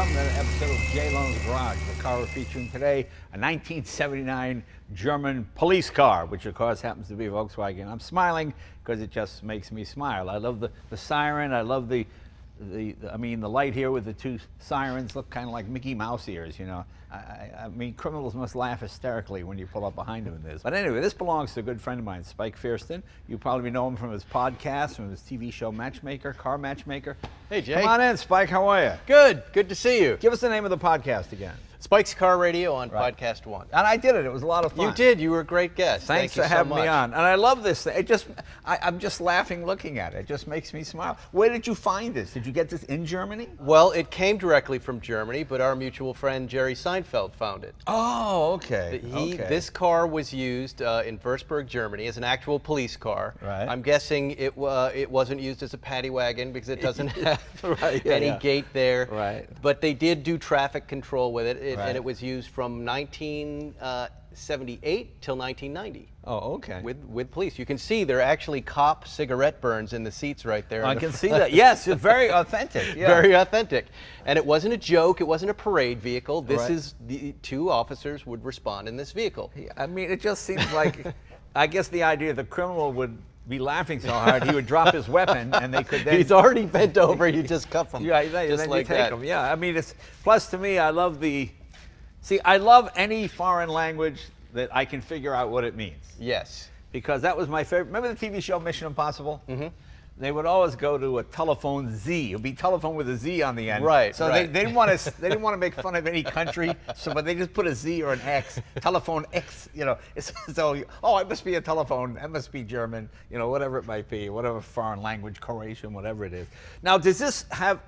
Welcome to another episode of Jay Lone's Garage. The car we're featuring today, a 1979 German police car, which of course happens to be a Volkswagen. I'm smiling because it just makes me smile. I love the siren. I love the light here with the two sirens. Look kind of like Mickey Mouse ears, you know. I mean, criminals must laugh hysterically when you pull up behind them in this. But anyway, this belongs to a good friend of mine, Spike Feresten. You probably know him from his podcast, from his TV show Matchmaker, Car Matchmaker. Hey, Jay. Come on in, Spike. How are you? Good. Good to see you. Give us the name of the podcast again. Spike's Car Radio on Podcast One. And I did it. It was a lot of fun. You did. You were a great guest. Thanks for having me on. And I love this thing. It just, I'm just laughing looking at it. It just makes me smile. Where did you find this? Did you get this in Germany? Well, it came directly from Germany, but our mutual friend Jerry Seinfeld found it. Oh, okay. This car was used in Würzburg, Germany, as an actual police car. Right. I'm guessing it wasn't used as a paddy wagon because it doesn't have any gate there. Right. But they did do traffic control with it. And it was used from 1978 till 1990. Oh, okay. With police. You can see there are actually cop cigarette burns in the seats right there. I can see that. Yes, it's very authentic. Yeah. Very authentic. And it wasn't a joke. It wasn't a parade vehicle. This is the two officers would respond in this vehicle. I mean, it just seems like, I guess the idea the criminal would be laughing so hard he would drop his weapon and they could then... He's already bent over. You just cuff him. Yeah, then you take him. Yeah, I mean, it's... Plus, to me, I love the... See, I love any foreign language that I can figure out what it means. Yes. Because that was my favorite. Remember the TV show Mission Impossible? Mm-hmm. They would always go to a telephone Z. It would be telephone with a Z on the end. Right. So they didn't want to. They didn't want to make fun of any country. So, but they just put a Z or an X. Telephone X. You know. So it must be a telephone. That must be German. You know, whatever it might be, whatever foreign language, Croatian, whatever it is. Now, does this have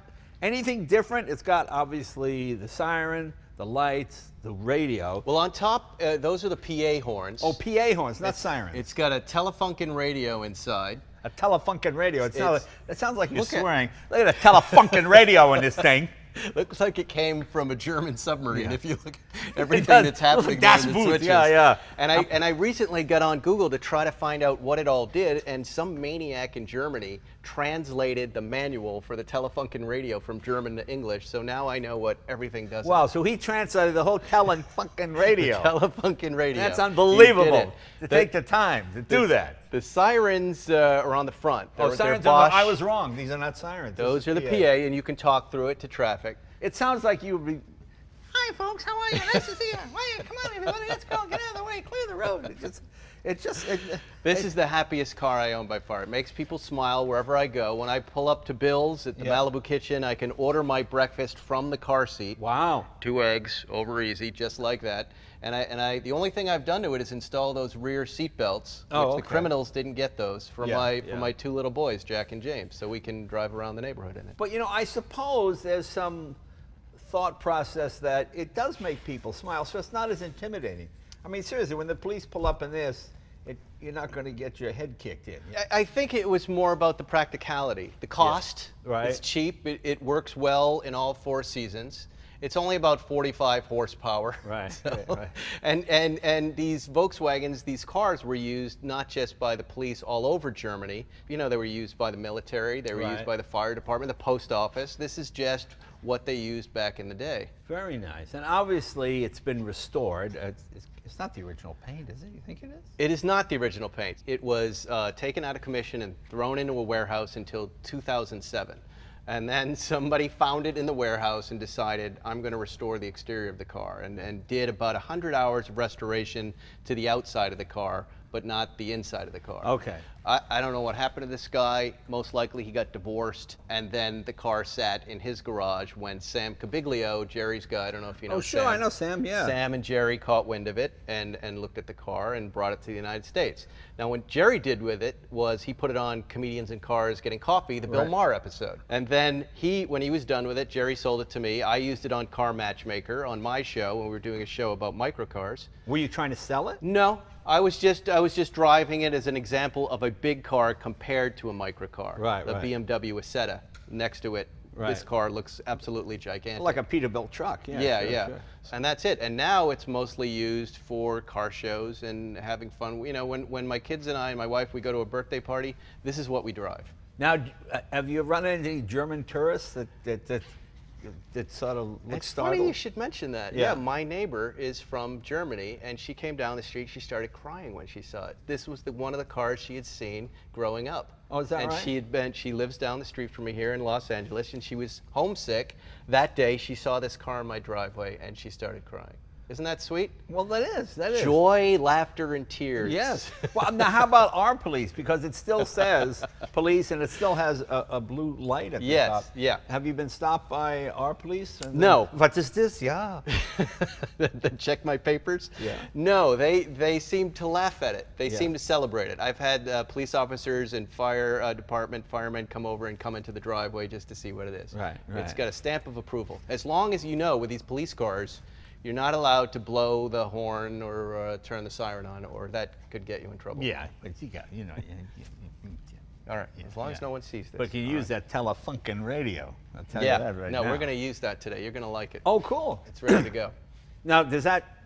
anything different? It's got obviously the siren, the lights, the radio. Well, on top, those are the PA horns. Oh, PA horns, not sirens. It's got a Telefunken radio inside. A Telefunken radio. It sounds like you're swearing. Look at a Telefunken radio in this thing. Looks like it came from a German submarine. Yeah. If you look at everything that's happening, that's booth. Yeah. And I recently got on Google to try to find out what it all did, and some maniac in Germany translated the manual for the Telefunken radio from German to English. So now I know what everything does. Wow! So he translated the whole Telefunken radio. Telefunken radio. That's unbelievable. To take the time to do that. The sirens are on the front. Sirens are Bosch. I was wrong. These are not sirens. Those are the PA, and you can talk through it to traffic. It sounds like you would be, "Hi, folks, how are you? Nice to see you. Come on, everybody, let's go. Get out of the way. Clear the road." This is the happiest car I own by far. It makes people smile wherever I go. When I pull up to Bill's at the Malibu Kitchen, I can order my breakfast from the car seat. Wow. 2 eggs, over easy, just like that. And the only thing I've done to it is install those rear seat belts. The criminals didn't get those for my 2 little boys, Jack and James, so we can drive around the neighborhood in it. But you know, I suppose there's some thought process that it does make people smile, so it's not as intimidating. I mean, seriously, when the police pull up in this, you're not going to get your head kicked in. I think it was more about the practicality, the cost. Yeah. Right. It's cheap. It works well in all 4 seasons. It's only about 45 horsepower. Right. So, and these Volkswagens, these cars were used not just by the police all over Germany. You know, they were used by the military. They were used by the fire department, the post office. This is just what they used back in the day. Very nice. And obviously, it's been restored. It's not the original paint, is it? You think it is? It is not the original paint. It was taken out of commission and thrown into a warehouse until 2007. And then somebody found it in the warehouse and decided, I'm going to restore the exterior of the car, and did about 100 hours of restoration to the outside of the car, but not the inside of the car. Okay. I don't know what happened to this guy. Most likely he got divorced, and then the car sat in his garage when Sam Cabiglio, Jerry's guy, I don't know if you know Sam. Oh, sure, I know Sam, yeah. Sam and Jerry caught wind of it and looked at the car and brought it to the United States. Now, what Jerry did with it was he put it on Comedians in Cars Getting Coffee, the Bill Maher episode. And then when he was done with it, Jerry sold it to me. I used it on Car Matchmaker on my show when we were doing a show about microcars. Were you trying to sell it? No. I was just driving it as an example of a big car compared to a microcar. Right, the BMW Isetta next to it. Right. This car looks absolutely gigantic. Like a Peterbilt truck. Yeah, sure. And that's it. And now it's mostly used for car shows and having fun. You know, when my kids and I and my wife, we go to a birthday party, this is what we drive. Now, have you run into any German tourists that it sort of looks startled. It's funny you should mention that. Yeah. Yeah, my neighbor is from Germany, and she came down the street. She started crying when she saw it. This was the one of the cars she had seen growing up. Oh, is that right? And she had been, she lives down the street from me here in Los Angeles, and she was homesick. That day, she saw this car in my driveway, and she started crying. Isn't that sweet? Well, that is. That is. Joy, laughter, and tears. Yes. Well, now, how about our police? Because it still says police, and it still has a blue light at the top. Yes, yeah. Have you been stopped by our police? No. What is this? Yeah. They check my papers? Yeah. No, they seem to laugh at it. They seem to celebrate it. I've had police officers and fire department firemen come over and come into the driveway just to see what it is. Right, right. It's got a stamp of approval. As long as you know with these police cars, you're not allowed to blow the horn or turn the siren on, or that could get you in trouble. Yeah, but you got, you know. All right, as long as no one sees this. But you use that Telefunken radio. I'll tell you that right now. No, we're going to use that today. You're going to like it. Oh, cool. It's ready to go. Now, does that,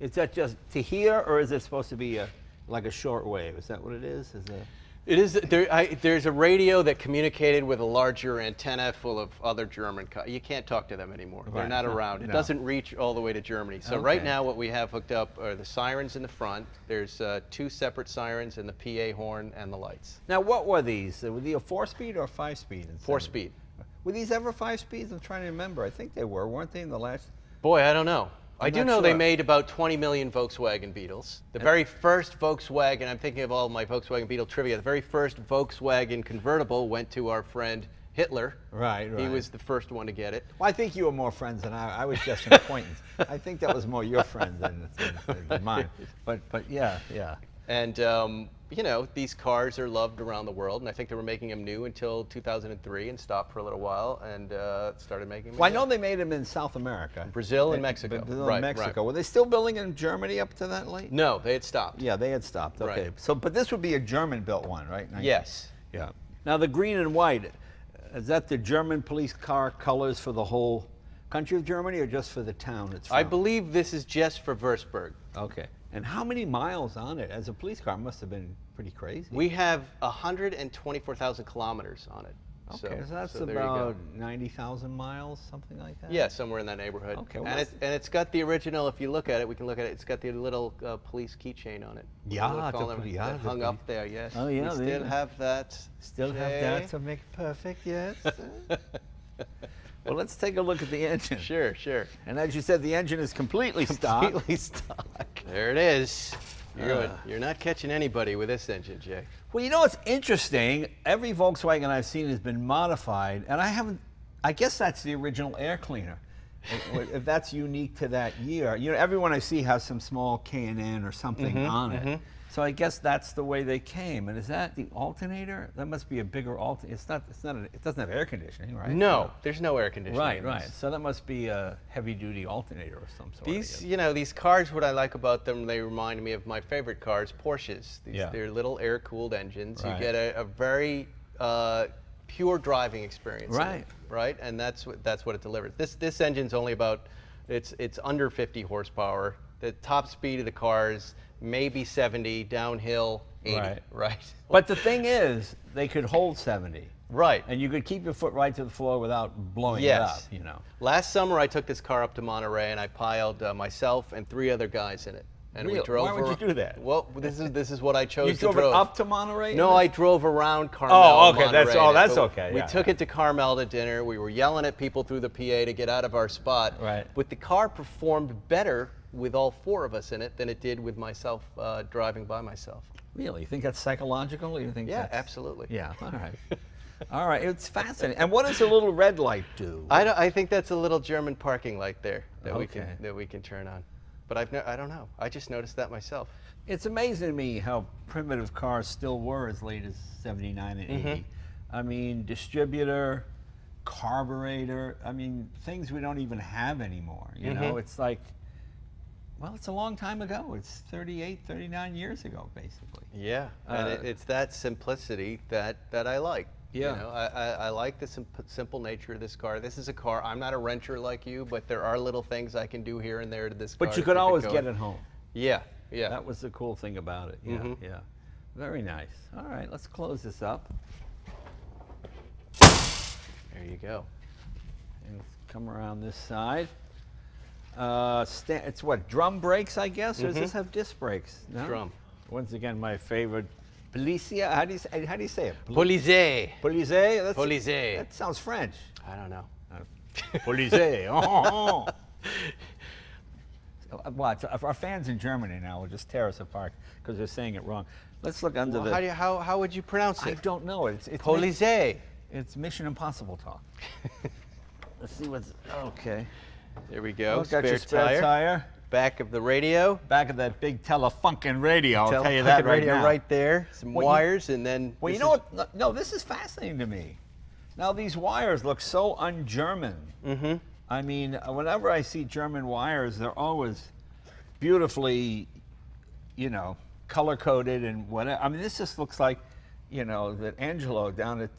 is that just to hear, or is it supposed to be a, like a short wave? Is that what it is? Is it? It is. There's a radio that communicated with a larger antenna full of other German cars. You can't talk to them anymore. Right. They're not around. It doesn't reach all the way to Germany. So right now what we have hooked up are the sirens in the front. There's two separate sirens and the PA horn and the lights. Now what were these? Were they a 4-speed or a 5-speed? 4-speed. Were these ever 5-speeds? I'm trying to remember. I think they were. Weren't they in the last? Boy, I don't know. I do know they made about 20 million Volkswagen Beetles. The very first Volkswagen, I'm thinking of all my Volkswagen Beetle trivia, the very first Volkswagen convertible went to our friend Hitler. Right, right. He was the first one to get it. Well, I think you were more friends than I was just an acquaintance. I think that was more your friend than mine. But yeah, yeah. And, you know, these cars are loved around the world, and I think they were making them new until 2003 and stopped for a little while and started making them. Well, I know they made them in South America. Brazil and Mexico. Brazil and Mexico. Right. Were they still building in Germany up to that late? No, they had stopped. Yeah, they had stopped. Okay. Right. So, but this would be a German-built one, right? Yes. Yeah. Now, the green and white, is that the German police car colors for the whole country of Germany or just for the town it's from? I believe this is just for Würzburg. Okay. And how many miles on it? As a police car, must have been pretty crazy. We have 124,000 kilometers on it. Okay, so that's about 90,000 miles, something like that? Yeah, somewhere in that neighborhood. Okay. Well, and it's got the original, if you look at it, we can look at it, it's got the little police keychain on it. Yeah, it's hung up there, yes. Oh, yeah. We still have that. Still have that to make it perfect, yes. Well, let's take a look at the engine. Sure, sure. And as you said, the engine is completely stock. Completely stock. There it is. You're not catching anybody with this engine, Jay. Well, you know what's interesting? Every Volkswagen I've seen has been modified, and I haven't. I guess that's the original air cleaner. If that's unique to that year, you know, everyone I see has some small K&N or something on it. So I guess that's the way they came. And is that the alternator? That must be a bigger alternator. It doesn't have air conditioning, right? No, there's no air conditioning. Right, right. So that must be a heavy-duty alternator of some sort. These, you know, these cars, what I like about them, they remind me of my favorite cars, Porsches. These, they're little air-cooled engines. Right. You get a very pure driving experience. Right. Right, and that's what it delivers. This engine's only about, it's under 50 horsepower. The top speed of the car is maybe 70, downhill 80, right? But the thing is, they could hold 70. Right. And you could keep your foot right to the floor without blowing it up, you know. Last summer, I took this car up to Monterey, and I piled myself and 3 other guys in it. And we drove. Why would you do that? Well, this is what I chose to drive. You drove it up to Monterey? No, I drove around Carmel. Oh, okay, Monterey, that's okay. We took it to Carmel to dinner. We were yelling at people through the PA to get out of our spot. Right. But the car performed better with all 4 of us in it than it did with myself driving by myself. Really? You think that's psychological? Or you think that's... absolutely. Yeah, all right. All right, it's fascinating. And what does the little red light do? I think that's a little German parking light there that we can turn on. But I don't know. I just noticed that myself. It's amazing to me how primitive cars still were as late as 79 and 80. I mean, distributor, carburetor, I mean, things we don't even have anymore. You know, it's like... Well, it's a long time ago. It's 38, 39 years ago, basically. Yeah, and it's that simplicity that I like. Yeah. You know, I like the simple nature of this car. This is a car, I'm not a wrencher like you, but there are little things I can do here and there to this car. But you could always get it home. Yeah, yeah. That was the cool thing about it, yeah, yeah. Very nice. All right, let's close this up. There you go. and come around this side. It's what, drum brakes, I guess? Or does this have disc brakes? No? Drum. Once again, my favorite. Policia? How do you say it? Police. Police? Police. That sounds French. I don't know. Police. Oh. Watch, our fans in Germany now will just tear us apart because they're saying it wrong. Let's look under the... How would you pronounce it? I don't know. It's Police. It's Mission Impossible talk. Let's see what's... Okay. There we go. Spare tire. Back of the radio. Back of that big Telefunken radio. I'll tell you that right now. Right there. Some wires and then... Well, you know what? No, this is fascinating to me. Now, these wires look so un-German. Mm-hmm. I mean, whenever I see German wires, they're always beautifully, you know, color-coded and whatever. I mean, this just looks like, you know, that Angelo down at,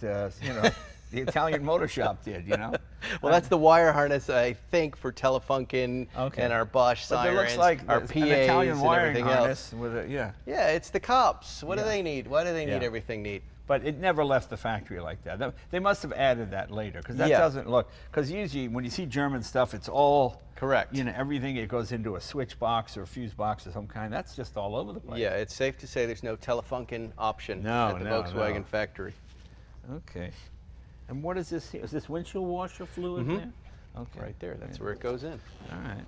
you know, the Italian motor shop did, you know? Well, that's the wire harness, I think, for Telefunken and our Bosch sirens, it looks like our PAs, an Italian wiring harness with a, yeah, it's the cops. What do they need? Why do they need everything neat? But it never left the factory like that. They must have added that later, because that doesn't look, because usually when you see German stuff, it's all correct. You know, everything, it goes into a switch box or a fuse box of some kind. That's just all over the place. Yeah, it's safe to say there's no Telefunken option at the Volkswagen factory. Okay. And what is this here? Is this windshield washer fluid there? Okay. Right there, that's where it goes in. All right.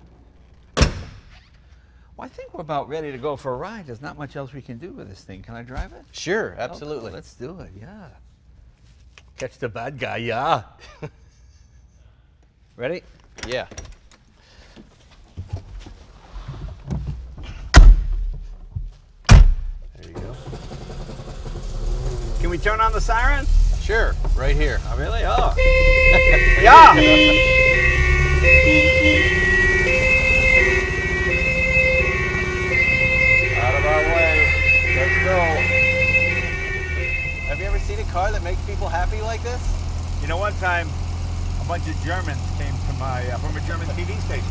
Well, I think we're about ready to go for a ride. There's not much else we can do with this thing. Can I drive it? Sure, absolutely. Okay, let's do it, yeah. Catch the bad guy, yeah. Ready? Yeah. There you go. Can we turn on the siren? Sure, right here. Oh, really? Oh. Yeah! Out of our way. Let's go. Have you ever seen a car that makes people happy like this? You know, one time, a bunch of Germans came to my, from a German TV station.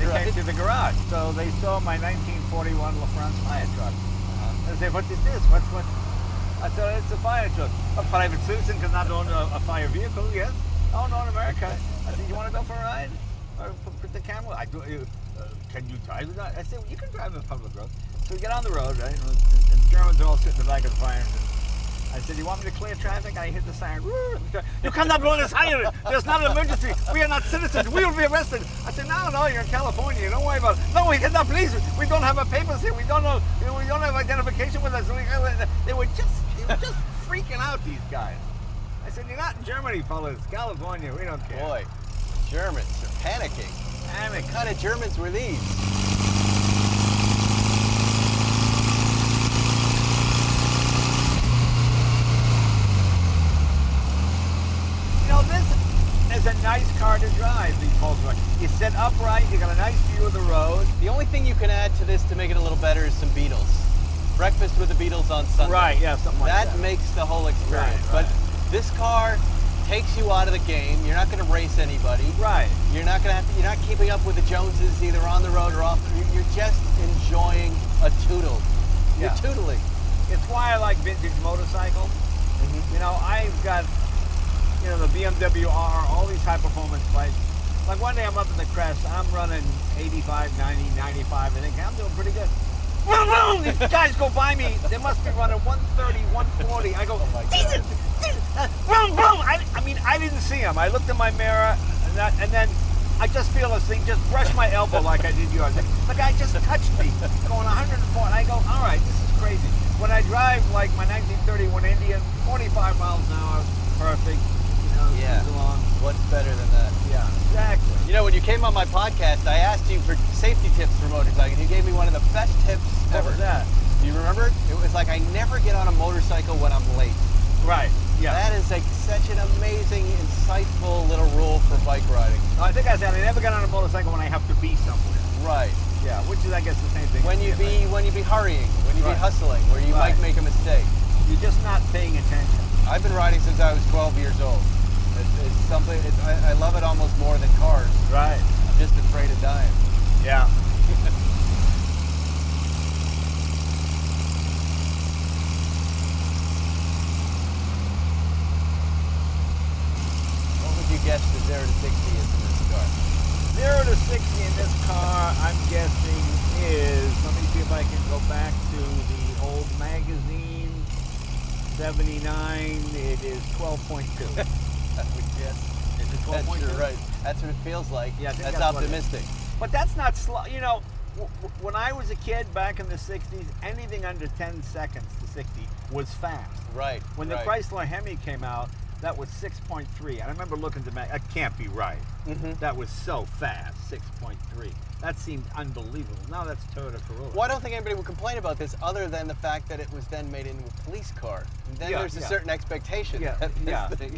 They came to the garage. So they saw my 1941 LaFrance fire truck. They said, what is this? What's... I said, it's a fire truck. A private citizen does not own a fire vehicle, yes? Oh, no, in America. I said, you want to go for a ride? Or put the camera? I do, can you drive it? I said, well, you can drive on the public road. So we get on the road, right? And the Germans are all sitting in the back of the fire. I said, you want me to clear traffic? I hit the siren. You cannot blow this siren. There's not an emergency. We are not citizens. We will be arrested. I said, no, no, you're in California. Don't worry about it. No, we cannot, please. We don't have our papers here. We don't have identification with us. They were just... They were just freaking out, these guys. I said, you're not in Germany, fellas. California, we don't care. Boy, Germans are panicking. I mean, what kind of Germans were these? You know, this is a nice car to drive, these Volkswagen. You sit upright, you got a nice view of the road. The only thing you can add to this to make it a little better is some Beetles. Breakfast with the Beatles on Sunday. Right, yeah, something like that. That makes the whole experience. Right. But this car takes you out of the game. You're not going to race anybody. Right. You're not going to have to, you're not keeping up with the Joneses either on the road or off. You're just enjoying a tootle. You're tootling. It's why I like vintage motorcycles. You know, I've got, you know, the BMW R, all these high performance bikes. Like one day I'm up in the crest, I'm running 85, 90, 95, I think I'm doing pretty good. These guys go by me. They must be running 130, 140. I go, Jesus! I mean, I didn't see them. I looked in my mirror, and then I just feel this thing just brush my elbow like I did yours. The guy just touched me, going 104. And I go, all right, this is crazy. When I drive like my 1931 Indian, 45 miles an hour, perfect. You know, along. What's better than that? Yeah, exactly. You know, when you came on my podcast, I asked you for safety tips for motorcycles. You gave me one of the best tips ever. What was that? Do you remember? It was like, I never get on a motorcycle when I'm late. Right, yeah. That is like such an amazing, insightful little rule for bike riding. I think I said, I never get on a motorcycle when I have to be somewhere. Right. Yeah, which is, I guess, the same thing. When you be, when you be hurrying, when you be hustling, where you might make a mistake. You're just not paying attention. I've been riding since I was 12 years old. It's something, I love it almost more than cars. Right. I'm just afraid of dying. Yeah. What would you guess the 0 to 60 is in this car. 0 to 60 in this car, I'm guessing, is... Let me see if I can go back to the old magazine. 79, it is 12.2. I would guess. Is it 12.2? That's right. That's what it feels like. Yeah, that's optimistic. But that's not slow. You know, when I was a kid back in the 60s, anything under 10 seconds to 60 was fast. Right. When the Chrysler Hemi came out, that was 6.3. And I remember looking at the mag, that can't be right. Mm-hmm. That was so fast, 6.3. That seemed unbelievable. Now that's Toyota Corolla. Well, I don't think anybody would complain about this other than the fact that it was then made into a police car. And then there's a certain expectation that this thing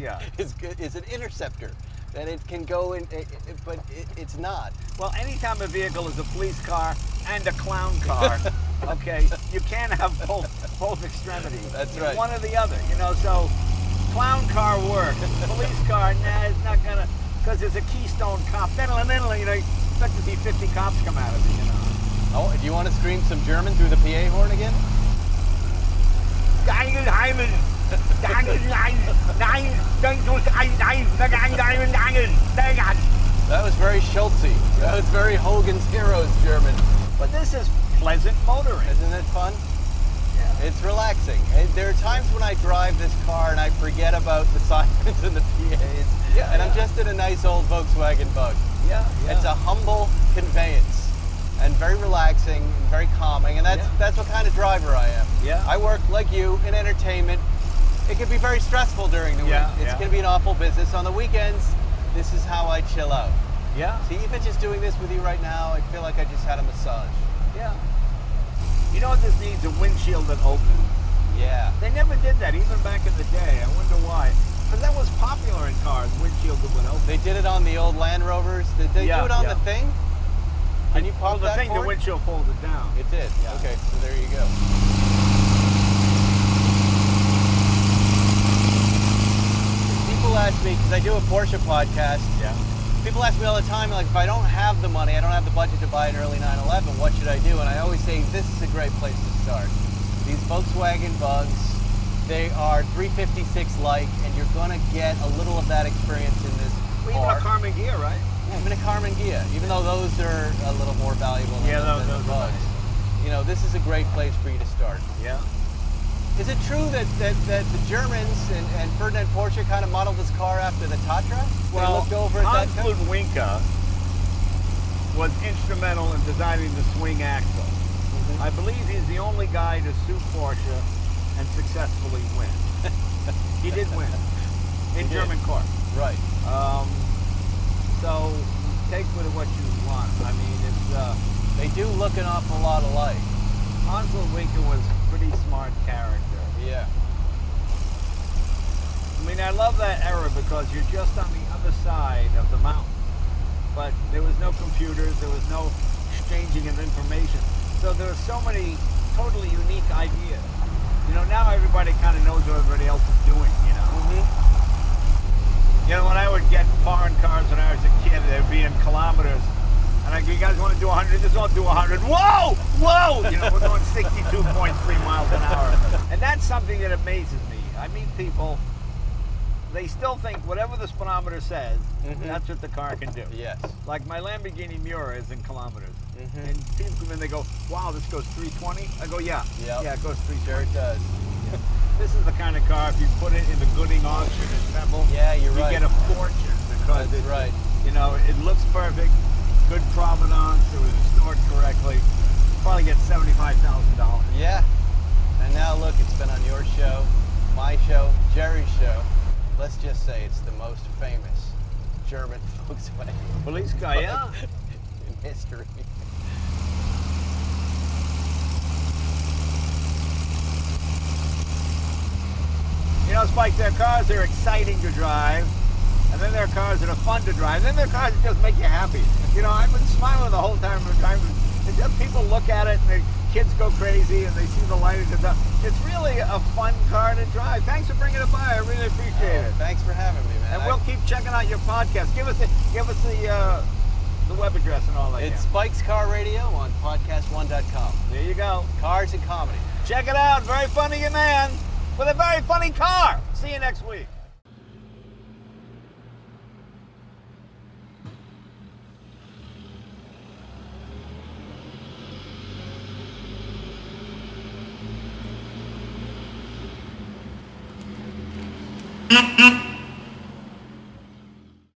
is an interceptor. That it can go in, but it's not. Well, anytime a vehicle is a police car and a clown car, okay, you can't have both extremities. That's right. One or the other, you know, so clown car works. Police car, nah, it's not gonna, because there's a Keystone Cop. You know, you expect to see 50 cops come out of it, you know. Oh, do you want to scream some German through the PA horn again? That was very Schultzy. That was very Hogan's Heroes German. But this is pleasant motoring. Isn't it fun? Yeah. It's relaxing. There are times when I drive this car and I forget about the sirens and the PAs. Yeah, and I'm just in a nice old Volkswagen Bug. Yeah, yeah. It's a humble conveyance. And very relaxing, and very calming, and that's what kind of driver I am. Yeah. I work, like you, in entertainment. It can be very stressful during the week. It's going to be an awful business. On the weekends, this is how I chill out. Yeah. See, even just doing this with you right now, I feel like I just had a massage. Yeah. You know what this needs? A windshield that opens. Yeah. They never did that, even back in the day. I wonder why. Because that was popular in cars, windshield that would open. They did it on the old Land Rovers. Did they do it on the thing? Can you pop that thing? The windshield folded down. It did. Yeah. Okay, so there you go. People ask me, because I do a Porsche podcast, people ask me all the time, like, if I don't have the money, I don't have the budget to buy an early 911, what should I do? And I always say, this is a great place to start. These Volkswagen Bugs, they are 356-like, and you're going to get a little of that experience in this car. Even a Karmann Ghia, right? Yeah, even a Karmann Ghia, even though those are a little more valuable than the Bugs. Nice. You know, this is a great place for you to start. Yeah. Is it true that the Germans and Ferdinand Porsche kind of modeled this car after the Tatra? Well, they looked over at Hans Ledwinka was instrumental in designing the swing axle. Mm-hmm. I believe he's the only guy to sue Porsche and successfully win. He did win in German court. Right. So take with it what you want. I mean, it's they do look an awful lot alike. Hans Ledwinka was a pretty smart character. Yeah. I mean, I love that era because you're just on the other side of the mountain. But there was no computers, there was no exchanging of information. So there are so many totally unique ideas. You know, now everybody kind of knows what everybody else is doing, you know? Mm-hmm. You know, when I would get foreign cars when I was a kid, they'd be in kilometers. And I'd go, you guys want to do 100? Just don't do 100. Whoa! Whoa! You know, we're going 62.3 miles an hour. And that's something that amazes me. I meet people, they still think whatever the speedometer says, that's what the car can do. Yes. Like my Lamborghini Miura is in kilometers. Mm-hmm. And people come in, they go, wow, this goes 320? I go, yeah. Yep. Yeah, it goes 320. Sure it does. Yeah. This is the kind of car, if you put it in the Gooding auction in Temple, you get a fortune because you know, it looks perfect, good provenance, it was stored correctly. You probably get $75,000. Yeah. And now look, it's been on your show, my show, Jerry's show. Let's just say it's the most famous German Volkswagen police car in history. You know, Spike, their cars are exciting to drive, and then there are cars that are fun to drive, and then there are cars that just make you happy. You know, I've been smiling the whole time I'm driving. People look at it, and the kids go crazy, and they see the lighters and stuff. It's really a fun car to drive. Thanks for bringing it by. I really appreciate it. Thanks for having me, man. And we'll keep checking out your podcast. Give us the web address and all that. It's Spike's Car Radio on podcastone.com. There you go. Cars and comedy. Check it out. Very funny, you man. With a very funny car. See you next week.